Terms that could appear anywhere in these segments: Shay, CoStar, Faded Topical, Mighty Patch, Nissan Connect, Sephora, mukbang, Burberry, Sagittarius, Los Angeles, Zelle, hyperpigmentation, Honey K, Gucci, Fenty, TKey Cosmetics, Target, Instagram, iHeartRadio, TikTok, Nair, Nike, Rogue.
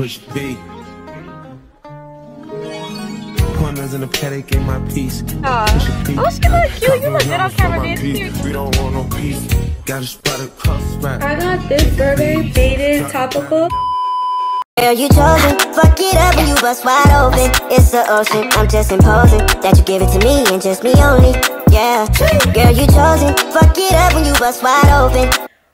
push B. Corners in the paddock gave my peace. Oh, she look cute. You look good on camera, baby. We don't want no peace. Gotta spot a cross right. I got this Burberry Faded Topical. Girl, you chosen, fuck it up and you bust wide open. It's the ocean, I'm just imposing that you give it to me and just me only. Yeah, girl, you chosen, fuck it up and you bust wide open.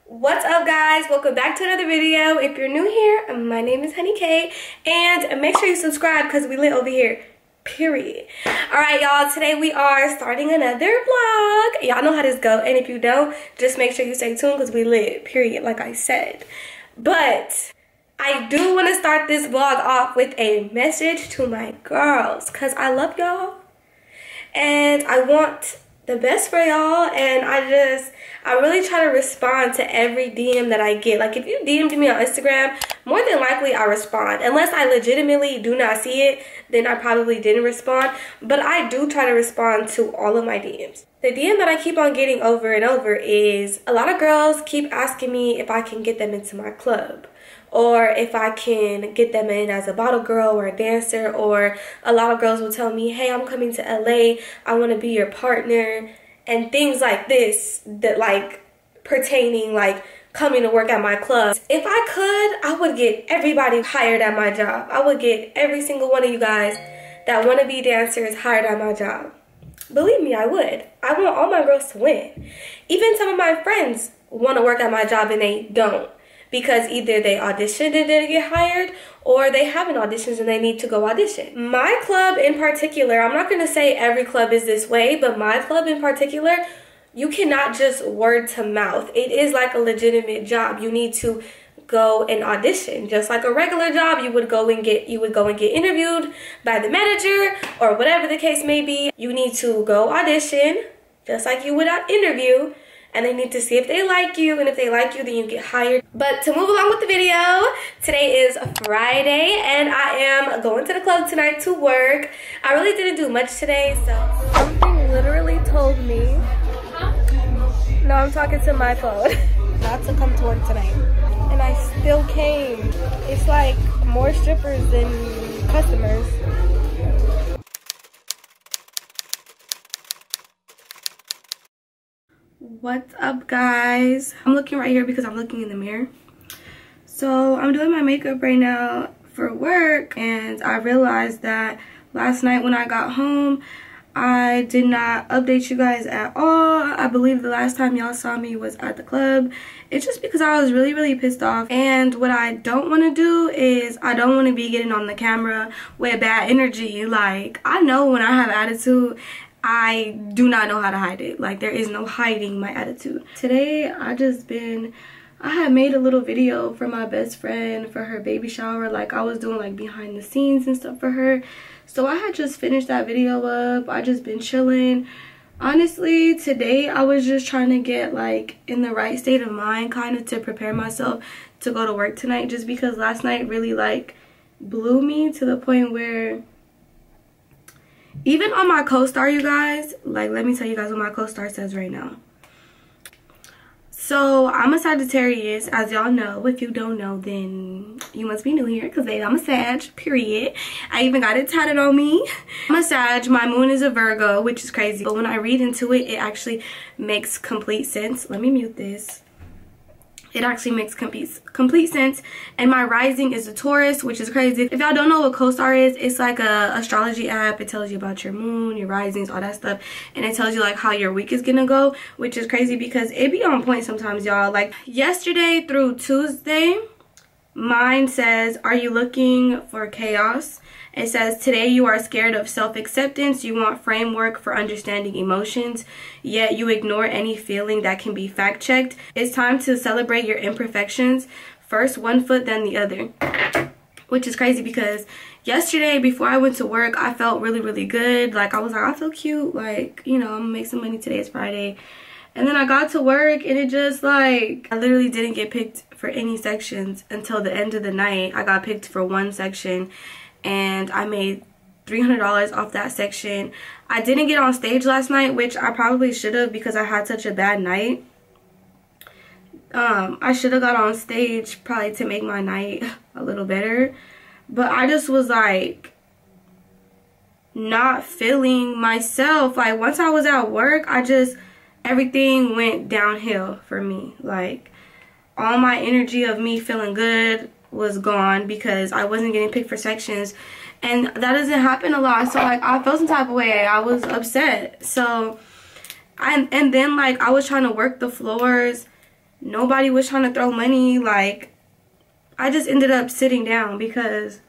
What's up, guys? Welcome back to another video. If you're new here, my name is Honey K, and make sure you subscribe because we lit over here, period. All right, y'all, today we are starting another vlog. Y'all know how this go, and if you don't, just make sure you stay tuned because we lit, period, like I said. But I do want to start this vlog off with a message to my girls because I love y'all and I want the best for y'all, and I really try to respond to every DM that I get. Like, if you DM'd me on Instagram, more than likely I respond. Unless I legitimately do not see it, then I probably didn't respond. But I do try to respond to all of my DMs. The DM that I keep on getting over and over is a lot of girls keep asking me if I can get them into my club, or if I can get them in as a bottle girl or a dancer. Or a lot of girls will tell me, hey, I'm coming to LA, I want to be your partner, and things like this, that like pertaining like coming to work at my club. If I could, I would get everybody hired at my job. I would get every single one of you guys that want to be dancers hired at my job. Believe me, I would. I want all my girls to win. Even some of my friends want to work at my job and they don't, because either they auditioned and didn't get hired, or they haven't auditioned and they need to go audition. My club in particular, I'm not gonna say every club is this way, but my club in particular, you cannot just word to mouth. It is like a legitimate job. You need to go and audition. Just like a regular job, you would go and get interviewed by the manager or whatever the case may be. You need to go audition just like you would interview, and they need to see if they like you, and if they like you, then you get hired. But to move along with the video, today is Friday and I am going to the club tonight to work. I really didn't do much today, so something literally told me, no, I'm talking to my phone, not to come to work tonight, and I still came. It's like more strippers than customers. What's up, guys? I'm looking right here because I'm looking in the mirror. So I'm doing my makeup right now for work, and I realized that last night when I got home, I did not update you guys at all. I believe the last time y'all saw me was at the club. It's just because I was really, really pissed off. And what I don't want to do is I don't want to be getting on the camera with bad energy. Like, I know when I have attitude, I do not know how to hide it. Like, there is no hiding my attitude. Today, I had made a little video for my best friend for her baby shower. Like, I was doing like behind the scenes and stuff for her. So I had just finished that video up. I just been chilling. Honestly, today I was just trying to get like in the right state of mind, kind of to prepare myself to go to work tonight, just because last night really like blew me to the point where even on my CoStar, you guys, like, let me tell you guys what my CoStar says right now. So, I'm a Sagittarius, as y'all know. If you don't know, then you must be new here, because, baby, I'm a Sag, period. I even got it tatted on me. I'm a Sag. My moon is a Virgo, which is crazy. But when I read into it, it actually makes complete sense. Let me mute this. It actually makes complete sense. And my rising is a Taurus, which is crazy. If y'all don't know what CoStar is, it's like a astrology app. It tells you about your moon, your risings, all that stuff. And it tells you like how your week is gonna go, which is crazy because it be on point sometimes, y'all. Like yesterday through Tuesday, mine says, are you looking for chaos? It says, today you are scared of self-acceptance. You want framework for understanding emotions, yet you ignore any feeling that can be fact-checked. It's time to celebrate your imperfections. First one foot, then the other. Which is crazy because yesterday before I went to work, I felt really, really good. Like, I was like, I feel cute. Like, you know, I'm gonna make some money. Today is Friday. And then I got to work and it just like, I literally didn't get picked for any sections until the end of the night. I got picked for one section, and I made $300 off that section. I didn't get on stage last night, which I probably should have because I had such a bad night. I should have got on stage probably to make my night a little better, but I just was like not feeling myself. Like once I was at work, I just, everything went downhill for me. Like all my energy of me feeling good was gone because I wasn't getting picked for sections, and that doesn't happen a lot. So like I felt some type of way, I was upset. So and then like I was trying to work the floors, nobody was trying to throw money. Like I just ended up sitting down because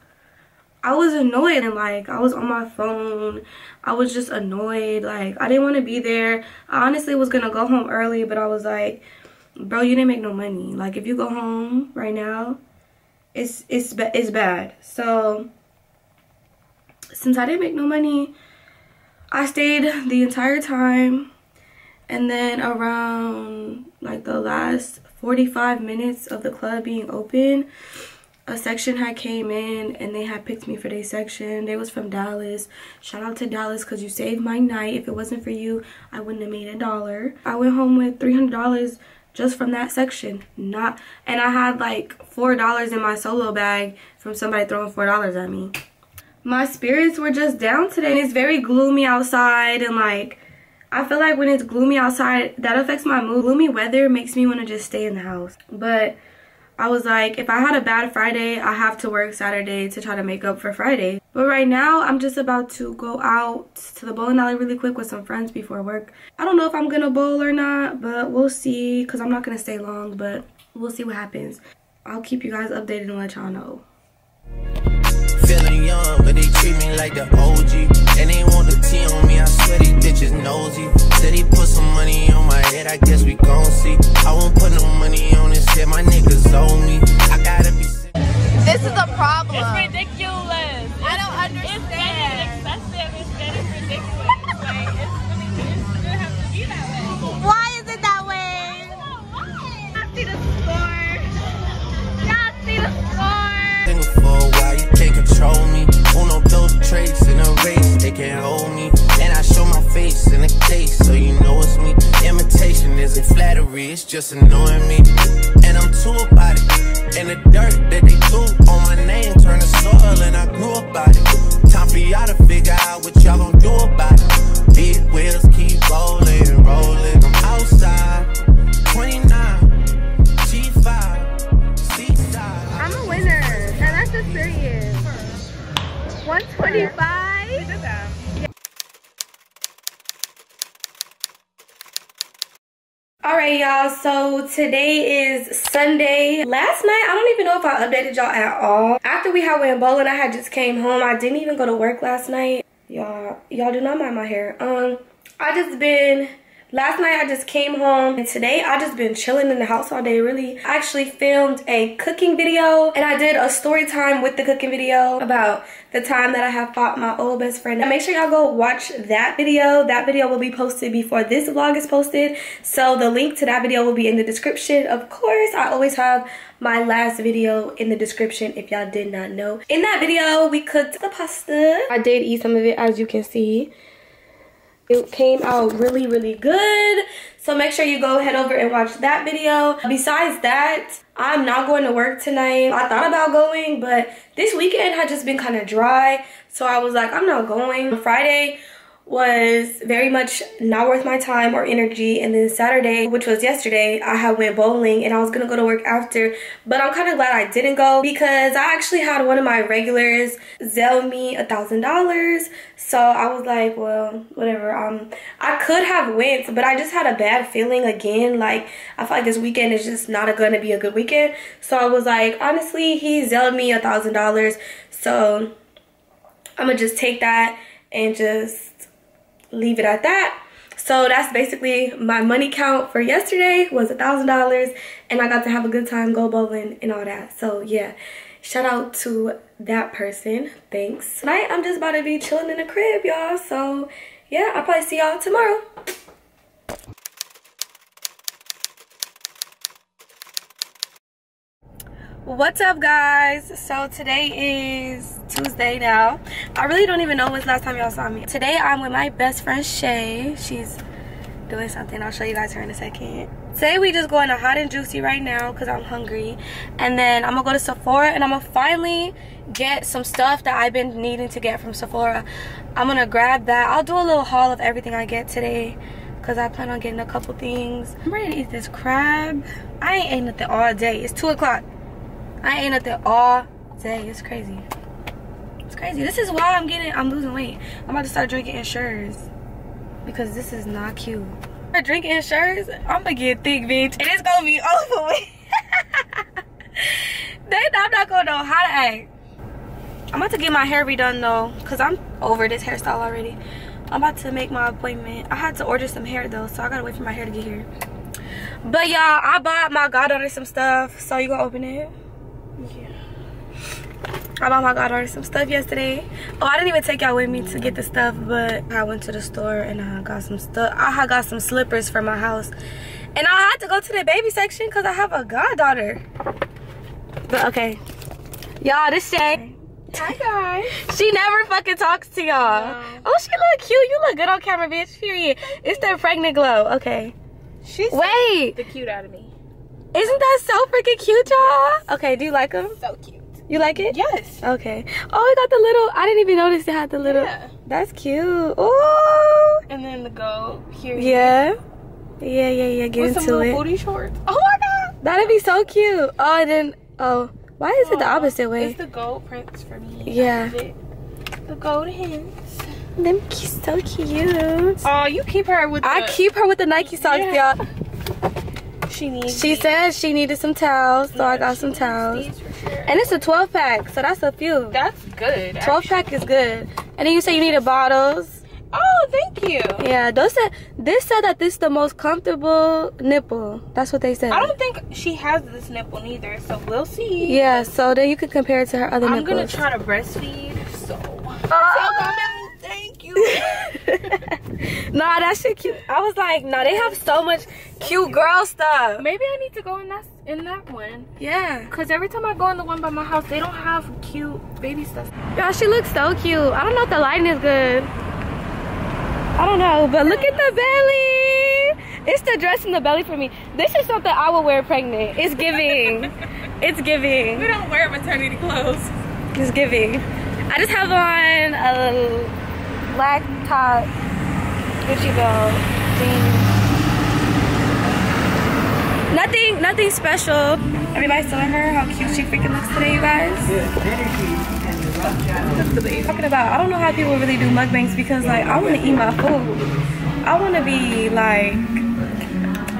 I was annoyed, and like I was on my phone. I was just annoyed. Like I didn't want to be there. I honestly was gonna go home early, but I was like, bro, you didn't make no money. Like if you go home right now, it's bad. So since I didn't make no money, I stayed the entire time, and then around like the last 45 minutes of the club being open, a section had came in and they had picked me for their section. They was from Dallas. Shout out to Dallas, because you saved my night. If it wasn't for you, I wouldn't have made $1. I went home with $300 just from that section. Not, and I had like $4 in my solo bag from somebody throwing $4 at me. My spirits were just down today. And it's very gloomy outside, and like I feel like when it's gloomy outside, that affects my mood. Gloomy weather makes me want to just stay in the house. But I was like, if I had a bad Friday, I have to work Saturday to try to make up for Friday. But right now, I'm just about to go out to the bowling alley really quick with some friends before work. I don't know if I'm gonna bowl or not, but we'll see, because I'm not gonna stay long, but we'll see what happens. I'll keep you guys updated and let y'all know. Feeling young, but they treat me like the OG. And they want the tea on me, I swear these bitches nosy. Said he put some money on my head, I guess we gon' see. I won't put no money on this shit, my niggas owe me. I gotta be sick. This is a problem. It's ridiculous. I don't understand. It's getting excessive, it's getting ridiculous. Like, it's gonna have to be that way. Why is it that way? I don't know why. Y'all see the score. Y'all see the score. Control me, uno, dos, traits in a race, they can't hold me. And I show my face in a case, so you know it's me. Imitation isn't flattery, it's just annoying me. And I'm too about it, and the dirt that they do on my name turned to soil, and I grew up about it. Time for y'all to figure out what y'all gon' do about it. Big wheels keep rolling, rolling. I'm outside, 29. Serious. 125? You did that. Alright y'all, so today is Sunday. Last night, I don't even know if I updated y'all at all. After we had went bowling, I had just came home. I didn't even go to work last night. Y'all do not mind my hair. Last night I just came home, and today I just been chilling in the house all day really. I actually filmed a cooking video, and I did a story time with the cooking video about the time that I have fought my old best friend. And make sure y'all go watch that video. That video will be posted before this vlog is posted. So the link to that video will be in the description. Of course, I always have my last video in the description if y'all did not know. In that video, we cooked the pasta. I did eat some of it, as you can see. It came out really, really good. So make sure you go head over and watch that video. Besides that, I'm not going to work tonight. I thought about going, but this weekend had just been kind of dry. So I was like, I'm not going. Friday was very much not worth my time or energy. And then Saturday, which was yesterday, I had went bowling, and I was going to go to work after. But I'm kind of glad I didn't go, because I actually had one of my regulars Zelle me $1,000. So I was like, well, whatever. I could have went, but I just had a bad feeling again. Like, I feel like this weekend is just not going to be a good weekend. So I was like, honestly, he Zelled me $1,000. So I'm going to just take that and just leave it at that. So that's basically my money count for yesterday was $1,000, and I got to have a good time, go bowling and all that. So yeah, shout out to that person, thanks. Tonight I'm just about to be chilling in the crib, y'all. So yeah, I'll probably see y'all tomorrow. What's up guys, so today is Tuesday now. I really don't even know when's last time y'all saw me. Today I'm with my best friend Shay. She's doing something, I'll show you guys her in a second. Today we just going to Hot and Juicy right now because I'm hungry, and then I'm gonna go to Sephora and I'm gonna finally get some stuff that I've been needing to get from Sephora. I'm gonna grab that. I'll do a little haul of everything I get today because I plan on getting a couple things. I'm ready to eat this crab. I ain't ate nothing all day. It's 2 o'clock. I ain't ate nothing all day. It's crazy. It's crazy. This is why I'm losing weight. I'm about to start drinking Ensures because this is not cute. Drinking Ensures, I'm gonna get thick, bitch, and it's gonna be over with. Then I'm not gonna know how to act. I'm about to get my hair redone though, because I'm over this hairstyle already. I'm about to make my appointment. I had to order some hair though, so I gotta wait for my hair to get here. But y'all, I bought my goddaughter some stuff. So you gonna open it? Yeah. I bought my goddaughter some stuff yesterday. Oh, I didn't even take y'all with me to get the stuff, but I went to the store and I got some stuff. I got some slippers for my house. And I had to go to the baby section because I have a goddaughter. But okay. Y'all, this Shay. Hi guys. She never fucking talks to y'all. No. Oh, she look cute. You look good on camera, bitch. Period. It's that pregnant glow. Okay. She's wait. The cute out of me. Isn't that so freaking cute, y'all? Okay, do you like them? So cute. You like it? Yes. Okay. Oh, it got the little, I didn't even notice it had the little. Yeah. That's cute. Oh. And then the gold here. Yeah. Yeah. Get with into it. With some little booty shorts. Oh my God. That'd be so cute. Oh, and then, oh. Why is it the opposite way? It's the gold prints for me. Yeah. The gold hands. Them she's so cute. Oh, you keep her with the. I keep her with the Nike socks, yeah. Y'all. She said she needed some towels, so yeah, I got some towels. Sure. And it's a 12 pack, so that's a few. That's good. 12 actually. Pack is good. And then you say you needed bottles. Oh, thank you. Yeah, those said this said that this is the most comfortable nipple. That's what they said. I don't think she has this nipple neither, so we'll see. Yeah, so then you can compare it to her other nipples. I'm gonna try to breastfeed, so. Oh. Thank you. Nah, that shit cute. I was like, nah, they have so much cute girl stuff. Maybe I need to go in that one. Yeah. Because every time I go in the one by my house, they don't have cute baby stuff. Y'all, she looks so cute. I don't know if the lighting is good. I don't know, but look at the belly. It's the dress in the belly for me. This is something I would wear pregnant. It's giving. It's giving. We don't wear maternity clothes. It's giving. I just have on a black top. Gucci belt, jeans. Nothing special. Everybody's telling her how cute she freaking looks today, you guys. Talking about, I don't know how people really do mukbangs because, like, I want to eat my food. I want to be like,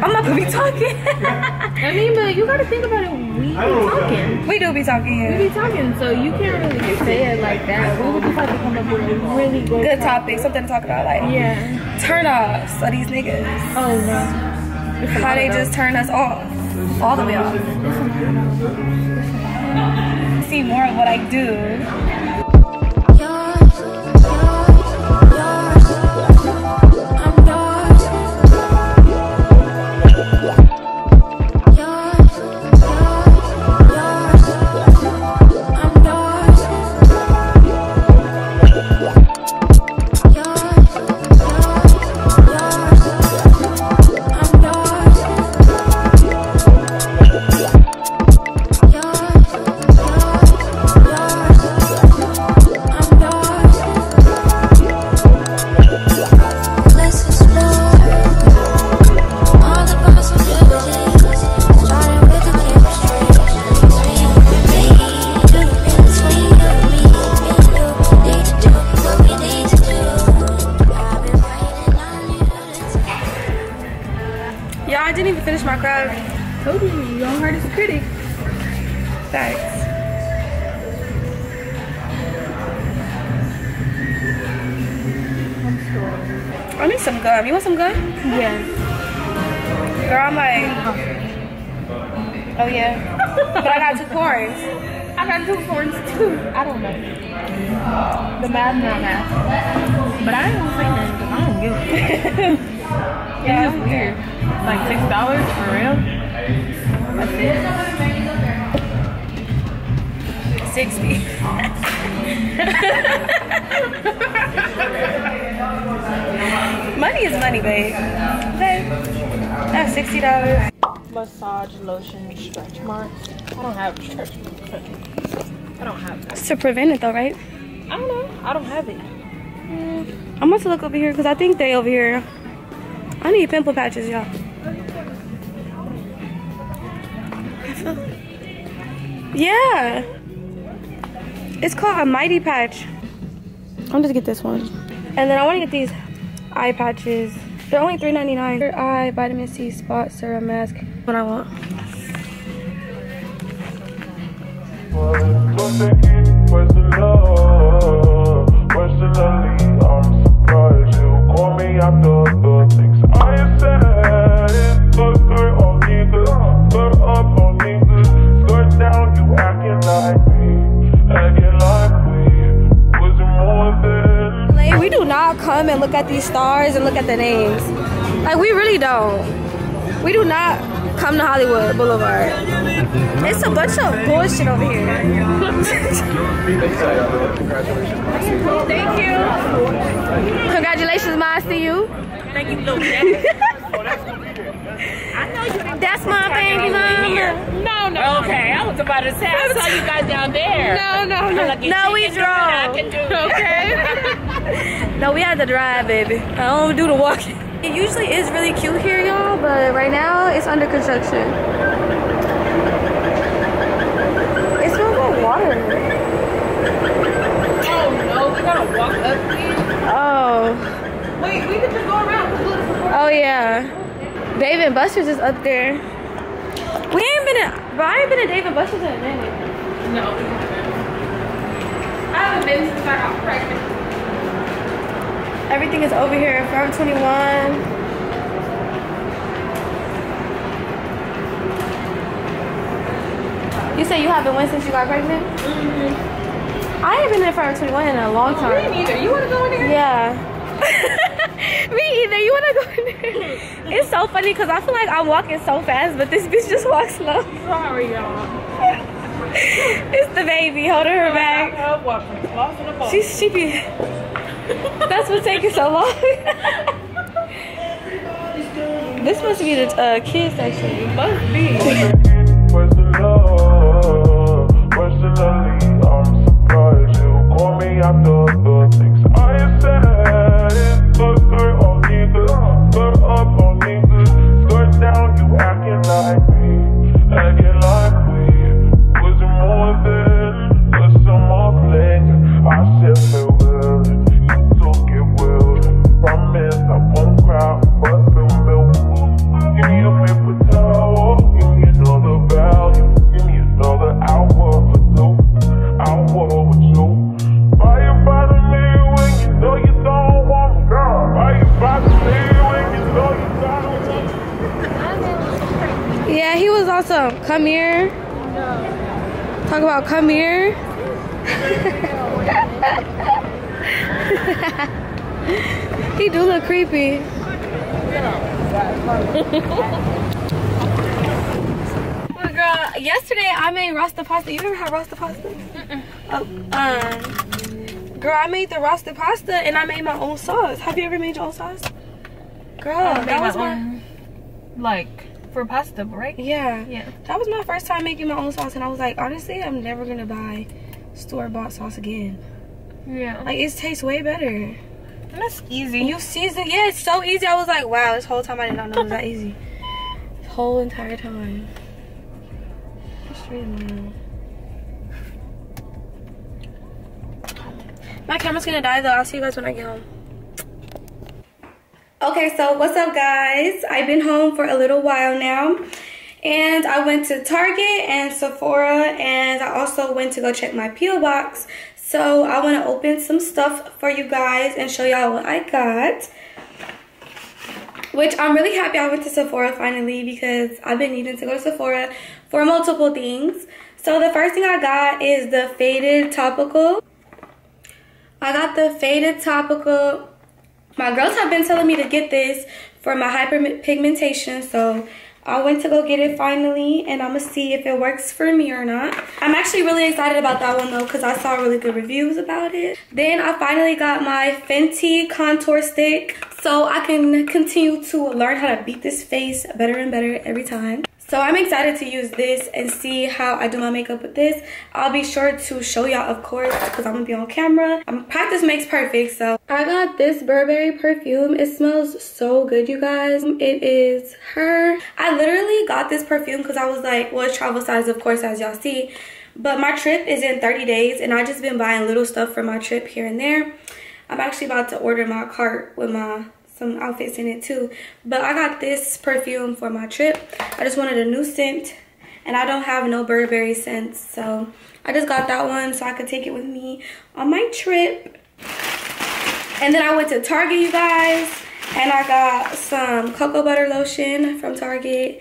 I'm not gonna be talking. I mean, but you gotta think about it. We be talking. We do be talking here. Yeah. We be talking, so you can't really say it like that. We would just like to come up with a really good topic, something to talk about. Like, yeah, turn offs of these niggas. Oh no, how they just turn us off, all the way off. See more of what I do. I need some gum. You want some gum? Yeah. Girl, I'm like, oh yeah. But I got 2 corns. I got 2 corns too. I don't know. The math, not math. But I ain't gonna say nothing because I don't give it. Yeah, it's weird. Like $6 for real? That's it. 60. Money is money, babe. Okay. That's $60. Massage lotion stretch marks. I don't have stretch marks. I don't have that. It's to prevent it though, right? I don't know. I don't have it. I'm going to look over here because I think they over here. I need pimple patches, y'all. Yeah. It's called a Mighty Patch. I'm just get this one. And then I want to get these eye patches. They're only $3.99. Eye, vitamin C, spot, serum mask. What I want. What's the heat? Where's the love? Where's the lovely? I'm surprised you call me after the things I said. Skirt on nigga, skirt up on nigga, skirt down, you acting like me, acting like me. Was it more than? Like, we do not come and look at these stars and look at the names. Like, we really don't. We do not come to Hollywood Boulevard. It's a bunch of bullshit over here. Thank you. Congratulations, Ma. See you. Thank you, little I know you. That's my baby, Mama. No, no. Okay, I was about to say, I saw you guys down there. No, no, no. Like, no, we drove. I can do it. Okay. No, we had to drive, baby. I don't do the walking. It usually is really cute here, y'all, but right now it's under construction. It smells like water. Oh no, we gotta walk up here. Oh. Wait, we can just go around. Oh yeah. Dave & Buster's is up there. We ain't been at, but I ain't been at Dave & Buster's in a minute. No. I haven't been since I got pregnant. Everything is over here. Forever 21. You say you haven't went since you got pregnant? Mm-hmm. I haven't been in Forever 21 in a long time. Me neither. You want to go in there? Yeah. Me either. You want to go in there? It's so funny because I feel like I'm walking so fast, but this bitch just walks slow. Sorry, y'all. It's the baby holding her back. She's sheepy. That's what's taking so long. This must be the kids section. It must be. Where's the love? Where's the love? I'm surprised you call me after the things I said. Skirt on niggas, skirt up on niggas, skirt down, you acting like me, acting like me. Was it more than a summer fling? I said it was. Yeah, he was awesome. Come here. Talk about come here. He do look creepy. Well, girl, yesterday I made rasta pasta. You ever had rasta pasta? Oh, girl, I made the rasta pasta and I made my own sauce. Have you ever made your own sauce? Girl, that was my like for pasta, right? Yeah, yeah. That was my first time making my own sauce, and I was like, honestly, I'm never gonna buy store-bought sauce again. Yeah, like it tastes way better. And that's easy. You season, yeah, it's so easy. I was like, wow, this whole time I did not know it was that easy. This whole entire time. My camera's gonna die though. I'll see you guys when I get home. Okay, so what's up, guys? I've been home for a little while now. And I went to Target and Sephora, and I also went to go check my P.O. box. So I want to open some stuff for you guys and show y'all what I got. Which I'm really happy I went to Sephora finally, because I've been needing to go to Sephora for multiple things. So the first thing I got is the Faded Topical. I got the Faded Topical. My girls have been telling me to get this for my hyperpigmentation, so I went to go get it finally, and I'm gonna see if it works for me or not. I'm actually really excited about that one though, because I saw really good reviews about it. Then I finally got my Fenty contour stick, so I can continue to learn how to beat this face better and better every time. So I'm excited to use this and see how I do my makeup with this. I'll be sure to show y'all, of course, because I'm gonna be on camera. Practice makes perfect, so. I got this Burberry perfume. It smells so good, you guys. It is her. I literally got this perfume because I was like, well, it's travel size, of course, as y'all see. But my trip is in 30 days, and I've just been buying little stuff for my trip here and there. I'm actually about to order my cart with some outfits in it too, but I got this perfume for my trip. I just wanted a new scent, and I don't have no Burberry scents, so I just got that one so I could take it with me on my trip. And then I went to Target, you guys, and I got some cocoa butter lotion from Target,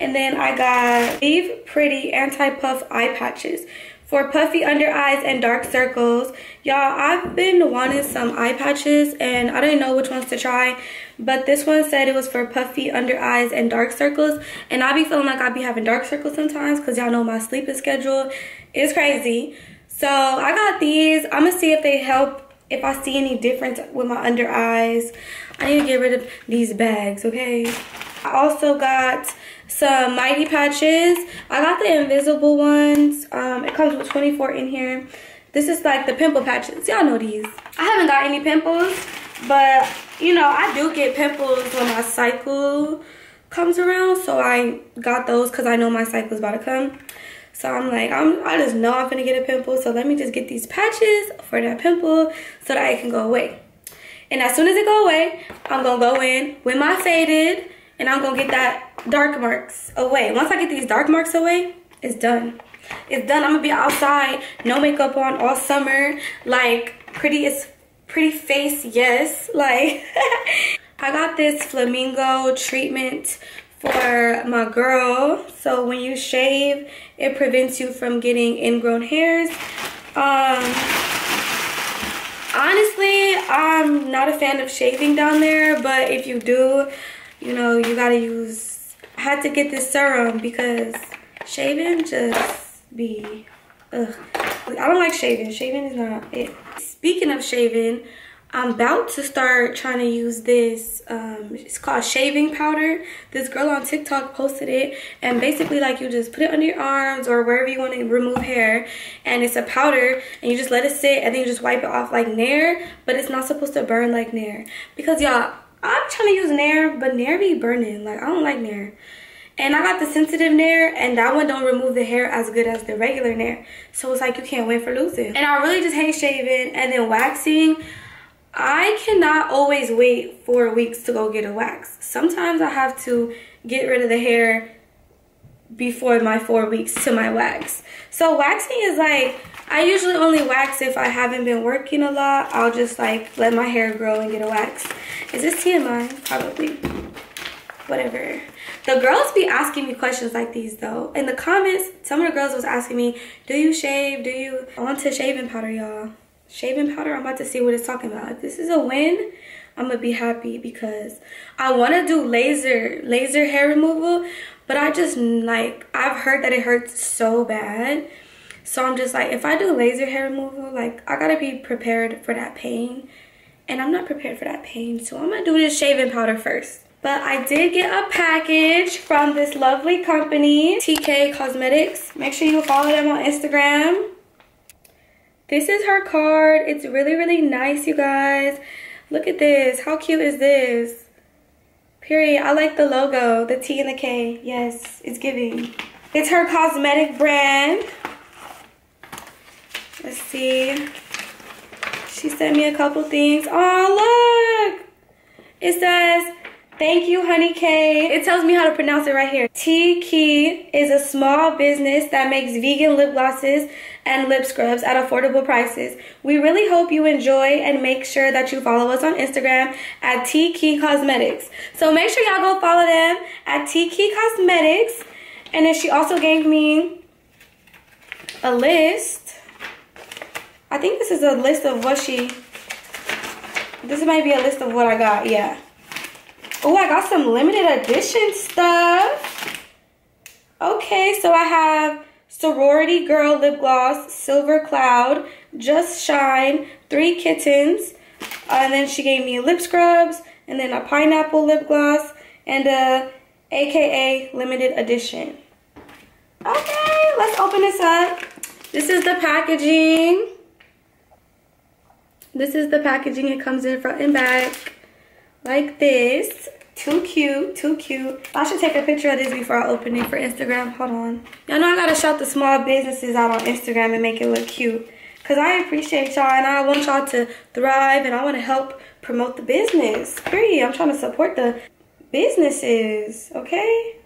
and then I got these pretty anti-puff eye patches for puffy under eyes and dark circles. Y'all, I've been wanting some eye patches, and I didn't know which ones to try, but this one said it was for puffy under eyes and dark circles, and I be feeling like I be having dark circles sometimes, because y'all know my sleeping schedule is crazy. So I got these. I'm gonna see if they help, if I see any difference with my under eyes. I need to get rid of these bags, okay? I also got some Mighty Patches. I got the invisible ones. It comes with 24 in here. This is like the pimple patches. Y'all know these. I haven't got any pimples, but you know, I do get pimples when my cycle comes around. So I got those because I know my cycle is about to come. So I'm like, I just know I'm gonna get a pimple. So let me just get these patches for that pimple so that it can go away. And as soon as it go away, I'm gonna go in with my Faded, and I'm gonna get that dark marks away. Once I get these dark marks away, it's done. It's done. I'm gonna be outside, no makeup on all summer. Like, pretty face, yes. Like, I got this flamingo treatment for my girl. So when you shave, it prevents you from getting ingrown hairs. Honestly, I'm not a fan of shaving down there, but if you do, you know, you gotta use, I had to get this serum because shaving just be, ugh. I don't like shaving. Shaving is not it. Speaking of shaving, I'm about to start trying to use this, it's called shaving powder. This girl on TikTok posted it, and basically like you just put it under your arms or wherever you want to remove hair, and it's a powder, and you just let it sit, and then you just wipe it off like Nair, but it's not supposed to burn like Nair. Because y'all, I'm trying to use Nair, but Nair be burning. Like, I don't like Nair. And I got the sensitive Nair, and that one don't remove the hair as good as the regular Nair. So it's like you can't win for losing. And I really just hate shaving. And then waxing, I cannot always wait 4 weeks to go get a wax. Sometimes I have to get rid of the hair before my 4 weeks to my wax. So waxing is like, I usually only wax if I haven't been working a lot. I'll just like let my hair grow and get a wax. Is this TMI? Probably. Whatever. The girls be asking me questions like these though. In the comments, some of the girls was asking me, do you shave? Do you want to shaving powder, y'all? Shaving powder, I'm about to see what it's talking about. If this is a win, I'm gonna be happy, because I want to do laser hair removal, but I just like, I've heard that it hurts so bad. So I'm just like, if I do laser hair removal, like I gotta be prepared for that pain. And I'm not prepared for that pain, so I'm gonna do this shaving powder first. But I did get a package from this lovely company, TKey Cosmetics. Make sure you follow them on Instagram. This is her card. It's really, really nice, you guys. Look at this. How cute is this? Period. I like the logo, the T and the K. Yes, it's giving. It's her cosmetic brand. Let's see. She sent me a couple things. Oh, look. It says, thank you, Honey K. It tells me how to pronounce it right here. TKey is a small business that makes vegan lip glosses and lip scrubs at affordable prices. We really hope you enjoy, and make sure that you follow us on Instagram at TKey Cosmetics. So make sure y'all go follow them at TKey Cosmetics. And then she also gave me a list. I think this is a list of what she, this might be a list of what I got, yeah. Oh, I got some limited edition stuff. Okay, so I have Sorority Girl Lip Gloss, Silver Cloud, Just Shine, Three Kittens, and then she gave me lip scrubs, and then a pineapple lip gloss, and a AKA limited edition. Okay, let's open this up. This is the packaging. This is the packaging. It comes in front and back like this. Too cute, too cute. I should take a picture of this before I open it for Instagram. Hold on. Y'all know I gotta shout the small businesses out on Instagram and make it look cute. Because I appreciate y'all and I want y'all to thrive and I want to help promote the business. Period. I'm trying to support the businesses, okay?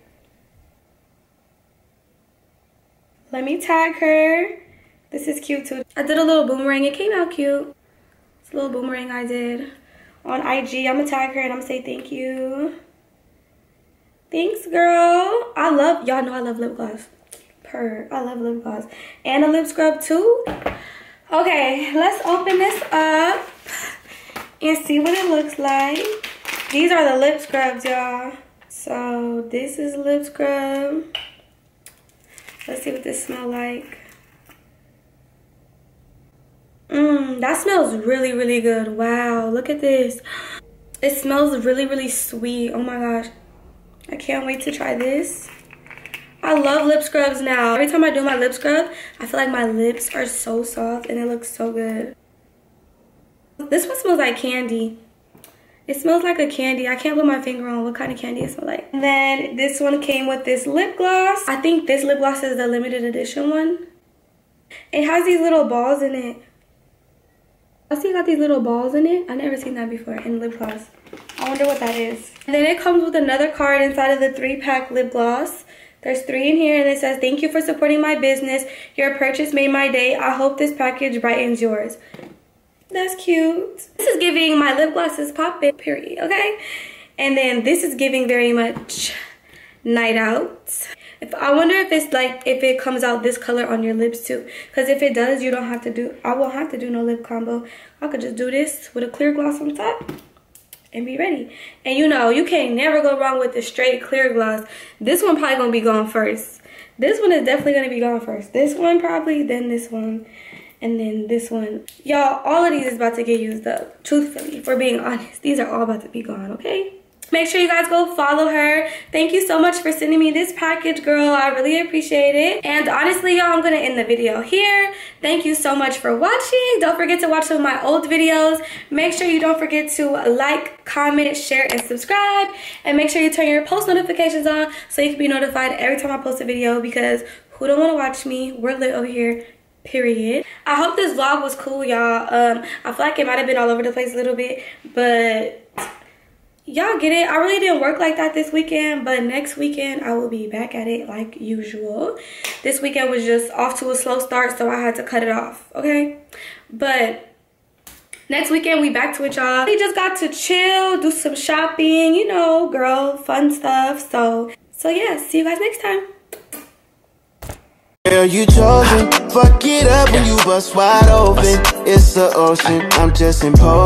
Let me tag her. This is cute too. I did a little boomerang. It came out cute. It's a little boomerang I did on IG. I'm gonna tag her and I'm gonna say thank you. Thanks, girl. I love, y'all know I love lip gloss. Purr. I love lip gloss. And a lip scrub too. Okay, let's open this up and see what it looks like. These are the lip scrubs, y'all. So this is lip scrub. Let's see what this smells like. That smells really, really good. Wow, look at this. It smells really, really sweet. Oh my gosh. I can't wait to try this. I love lip scrubs now. Every time I do my lip scrub, I feel like my lips are so soft and it looks so good. This one smells like candy. It smells like a candy. I can't put my finger on what kind of candy it smells like. And then this one came with this lip gloss. I think this lip gloss is the limited edition one. It has these little balls in it. I see it got these little balls in it. I've never seen that before in lip gloss. I wonder what that is. And then it comes with another card inside of the 3-pack lip gloss. There's 3 in here and it says, "Thank you for supporting my business. Your purchase made my day. I hope this package brightens yours." That's cute. This is giving my lip glosses pop it, period, okay? And then this is giving very much night out. I wonder if it's like, if it comes out this color on your lips too. Because if it does, you don't have to do, I won't have to do no lip combo. I could just do this with a clear gloss on top and be ready. And you know, you can't never go wrong with the straight clear gloss. This one probably gonna be gone first. This one is definitely gonna be gone first. This one probably, then this one, and then this one. Y'all, all of these is about to get used up. Truthfully, for being honest, these are all about to be gone, okay? Make sure you guys go follow her. Thank you so much for sending me this package, girl. I really appreciate it. And honestly, y'all, I'm gonna end the video here. Thank you so much for watching. Don't forget to watch some of my old videos. Make sure you don't forget to like, comment, share, and subscribe. And make sure you turn your post notifications on so you can be notified every time I post a video, because who don't wanna watch me? We're lit over here. Period. I hope this vlog was cool, y'all. I feel like it might have been all over the place a little bit, but y'all get it. I really didn't work like that this weekend, but next weekend I will be back at it like usual. This weekend was just off to a slow start, so I had to cut it off, okay? But next weekend we back to it, y'all. We just got to chill, do some shopping, you know, girl, fun stuff. So yeah, see you guys next time. Girl, you chosen, fuck it up when you bust wide open. It's the ocean, I'm just imposing.